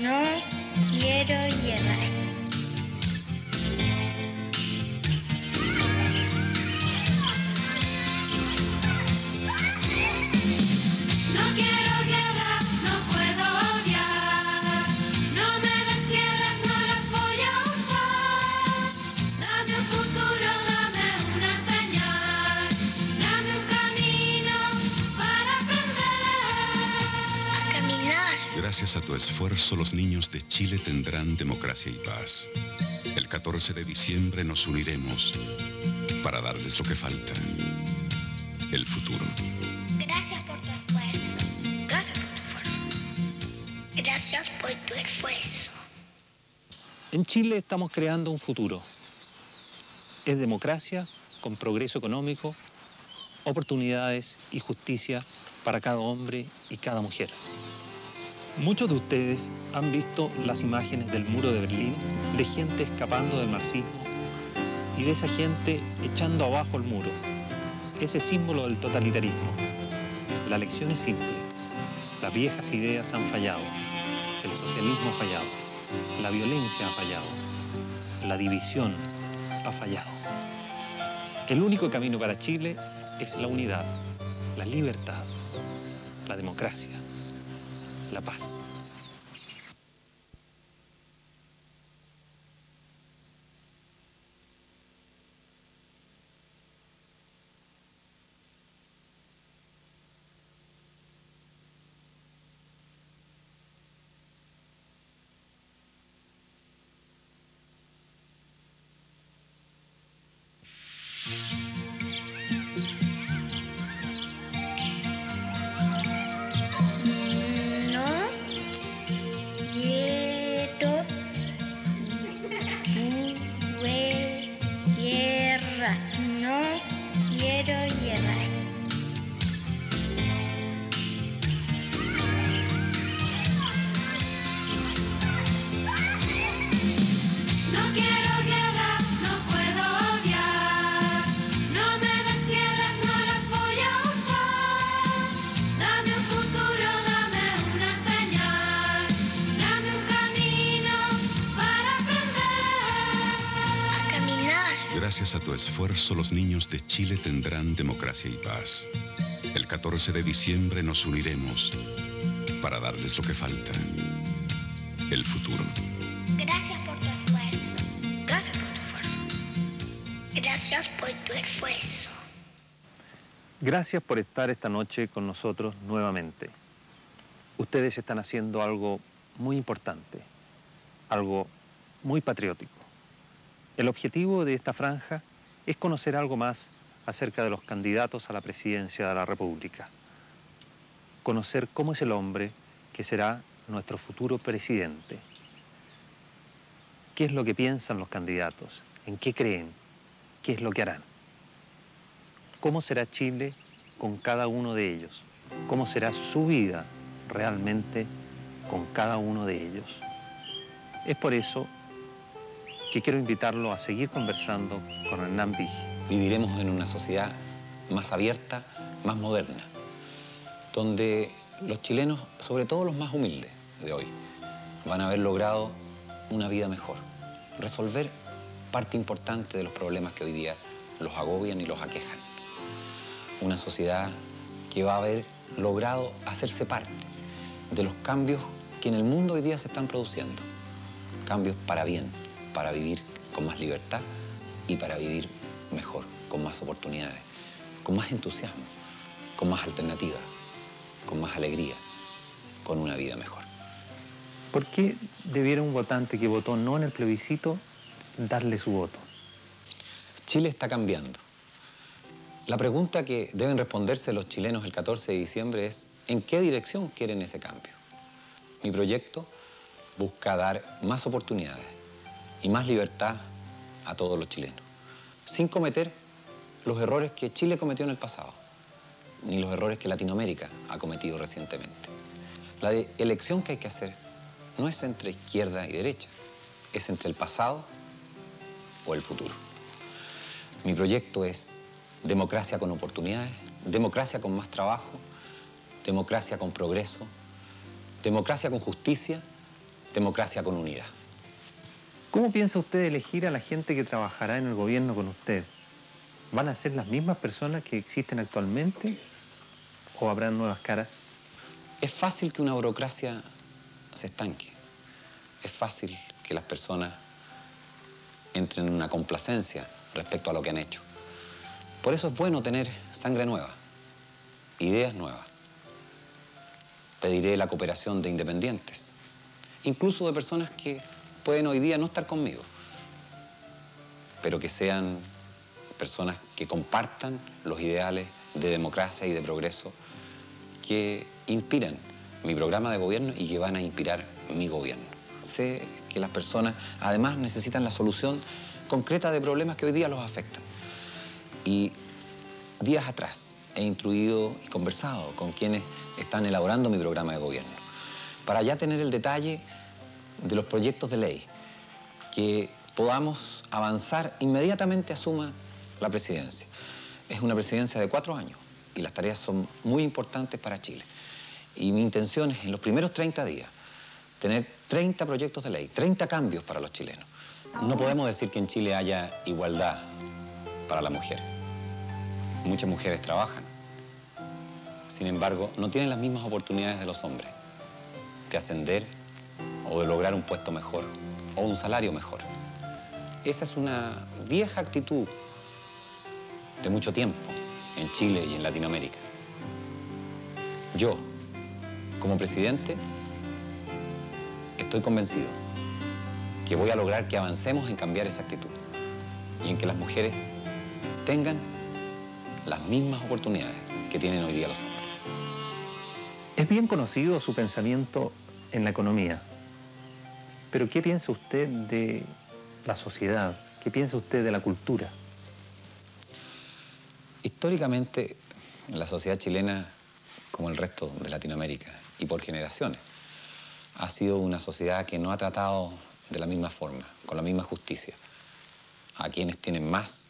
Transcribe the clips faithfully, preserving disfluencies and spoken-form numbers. No quiero llegar. No quiero guerra, no puedo odiar. No me des piedras, no las voy a usar. Dame un futuro, dame una señal. Dame un camino para aprender a caminar. Gracias a tu esfuerzo, los niños de Chile tendrán democracia y paz. El catorce de diciembre nos uniremos para darles lo que falta, el futuro. Gracias por tu esfuerzo. Gracias por tu esfuerzo. Gracias por tu esfuerzo. En Chile estamos creando un futuro. Es democracia con progreso económico, oportunidades y justicia para cada hombre y cada mujer. Muchos de ustedes han visto las imágenes del muro de Berlín, de gente escapando del marxismo y de esa gente echando abajo el muro, ese símbolo del totalitarismo. La lección es simple. Las viejas ideas han fallado. El socialismo ha fallado. La violencia ha fallado. La división ha fallado. El único camino para Chile es la unidad, la libertad, la democracia. La paz. No quiero llegar. No quiero guerra, no puedo odiar. No me des piedras, no las voy a usar. Dame un futuro, dame una señal. Dame un camino para aprender a caminar. Gracias a tu esfuerzo, los niños de Chile tendrán democracia y paz. El catorce de diciembre nos uniremos para darles lo que falta, el futuro. Gracias por tu esfuerzo. Gracias por tu esfuerzo. Gracias por tu esfuerzo. Gracias por estar esta noche con nosotros nuevamente. Ustedes están haciendo algo muy importante, algo muy patriótico. El objetivo de esta franja es conocer algo más acerca de los candidatos a la presidencia de la República. Conocer cómo es el hombre que será nuestro futuro presidente. ¿Qué es lo que piensan los candidatos? ¿En qué creen? ¿Qué es lo que harán? ¿Cómo será Chile con cada uno de ellos? ¿Cómo será su vida realmente con cada uno de ellos? Es por eso que quiero invitarlo a seguir conversando con Hernán Büchi. Viviremos en una sociedad más abierta, más moderna, donde los chilenos, sobre todo los más humildes de hoy, van a haber logrado una vida mejor, resolver parte importante de los problemas que hoy día los agobian y los aquejan. Una sociedad que va a haber logrado hacerse parte de los cambios que en el mundo hoy día se están produciendo, cambios para bien, para vivir con más libertad y para vivir mejor, con más oportunidades, con más entusiasmo, con más alternativas, con más alegría, con una vida mejor. ¿Por qué debiera un votante que votó no en el plebiscito darle su voto? Chile está cambiando. La pregunta que deben responderse los chilenos el catorce de diciembre es ¿en qué dirección quieren ese cambio? Mi proyecto busca dar más oportunidades y más libertad a todos los chilenos, sin cometer los errores que Chile cometió en el pasado, ni los errores que Latinoamérica ha cometido recientemente. La elección que hay que hacer no es entre izquierda y derecha, es entre el pasado o el futuro. Mi proyecto es democracia con oportunidades, democracia con más trabajo, democracia con progreso, democracia con justicia, democracia con unidad. ¿Cómo piensa usted elegir a la gente que trabajará en el gobierno con usted? ¿Van a ser las mismas personas que existen actualmente o habrán nuevas caras? Es fácil que una burocracia se estanque. Es fácil que las personas entren en una complacencia respecto a lo que han hecho. Por eso es bueno tener sangre nueva, ideas nuevas. Pediré la cooperación de independientes, incluso de personas que pueden hoy día no estar conmigo, pero que sean personas que compartan los ideales de democracia y de progreso que inspiran mi programa de gobierno y que van a inspirar mi gobierno. Sé que las personas además necesitan la solución concreta de problemas que hoy día los afectan. Y días atrás he instruido y conversado con quienes están elaborando mi programa de gobierno para ya tener el detalle de los proyectos de ley que podamos avanzar inmediatamente asuma la presidencia. Es una presidencia de cuatro años y las tareas son muy importantes para Chile. Y mi intención es en los primeros treinta días tener treinta proyectos de ley, treinta cambios para los chilenos. No podemos decir que en Chile haya igualdad para la mujer. Muchas mujeres trabajan. Sin embargo, no tienen las mismas oportunidades de los hombres de ascender o de lograr un puesto mejor o un salario mejor. Esa es una vieja actitud de mucho tiempo en Chile y en Latinoamérica. Yo, como presidente, estoy convencido que voy a lograr que avancemos en cambiar esa actitud y en que las mujeres tengan las mismas oportunidades que tienen hoy día los hombres. Es bien conocido su pensamiento en la economía, pero ¿qué piensa usted de la sociedad? ¿Qué piensa usted de la cultura? Históricamente, la sociedad chilena, como el resto de Latinoamérica y por generaciones, ha sido una sociedad que no ha tratado de la misma forma, con la misma justicia, a quienes tienen más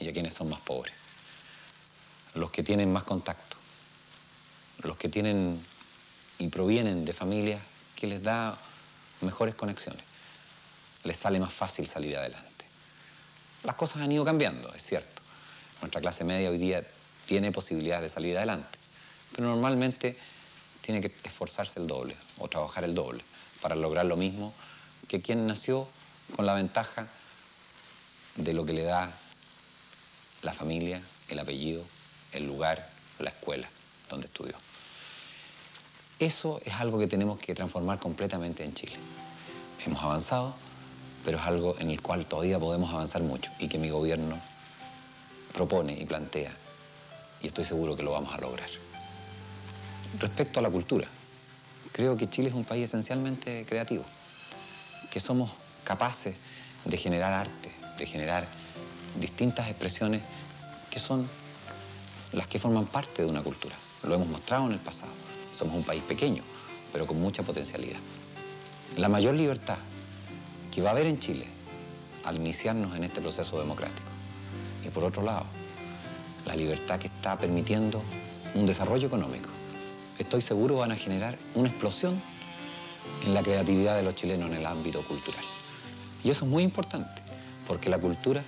y a quienes son más pobres. Los que tienen más contacto, los que tienen y provienen de familias que les da mejores conexiones, les sale más fácil salir adelante. Las cosas han ido cambiando, es cierto. Nuestra clase media hoy día tiene posibilidades de salir adelante, pero normalmente tiene que esforzarse el doble o trabajar el doble para lograr lo mismo que quien nació con la ventaja de lo que le da la familia, el apellido, el lugar, la escuela donde estudió. Eso es algo que tenemos que transformar completamente en Chile. Hemos avanzado, pero es algo en el cual todavía podemos avanzar mucho y que mi gobierno propone y plantea, y estoy seguro que lo vamos a lograr. Respecto a la cultura, creo que Chile es un país esencialmente creativo, que somos capaces de generar arte, de generar distintas expresiones que son las que forman parte de una cultura. Lo hemos mostrado en el pasado. Somos un país pequeño, pero con mucha potencialidad. La mayor libertad que va a haber en Chile al iniciarnos en este proceso democrático. Y por otro lado, la libertad que está permitiendo un desarrollo económico. Estoy seguro van a generar una explosión en la creatividad de los chilenos en el ámbito cultural. Y eso es muy importante, porque la cultura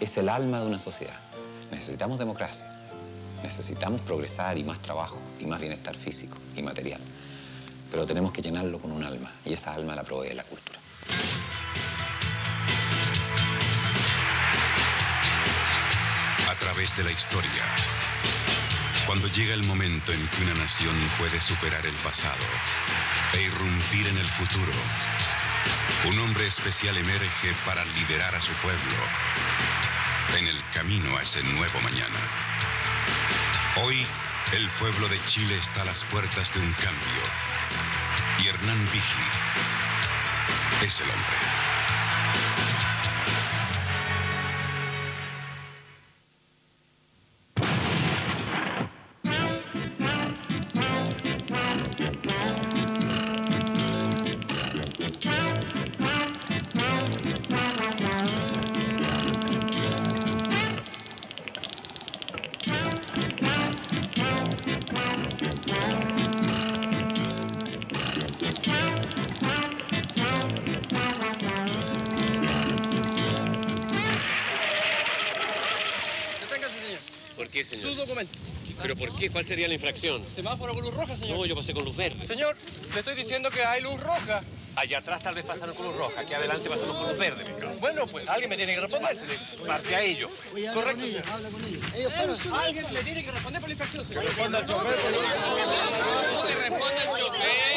es el alma de una sociedad. Necesitamos democracia. Necesitamos progresar y más trabajo, y más bienestar físico y material. Pero tenemos que llenarlo con un alma, y esa alma la provee la cultura. A través de la historia, cuando llega el momento en que una nación puede superar el pasado e irrumpir en el futuro, un hombre especial emerge para liderar a su pueblo en el camino a ese nuevo mañana. Hoy, el pueblo de Chile está a las puertas de un cambio. Y Hernán Büchi es el hombre. qué, señor? Sus documentos. ¿Pero por qué? ¿Cuál sería la infracción? Semáforo con luz roja, señor. No, yo pasé con luz verde. Señor, le estoy diciendo que hay luz roja. Allá atrás tal vez pasaron con luz roja, aquí adelante pasaron con luz verde, mi cabrón. Bueno, pues alguien me tiene que responder. Parte a ellos. Pues. Correcto, con ellos, habla con ellos. ellos pero, alguien me tiene que responder por la infracción, señor. Que responda el chofer. Que responda el chofer.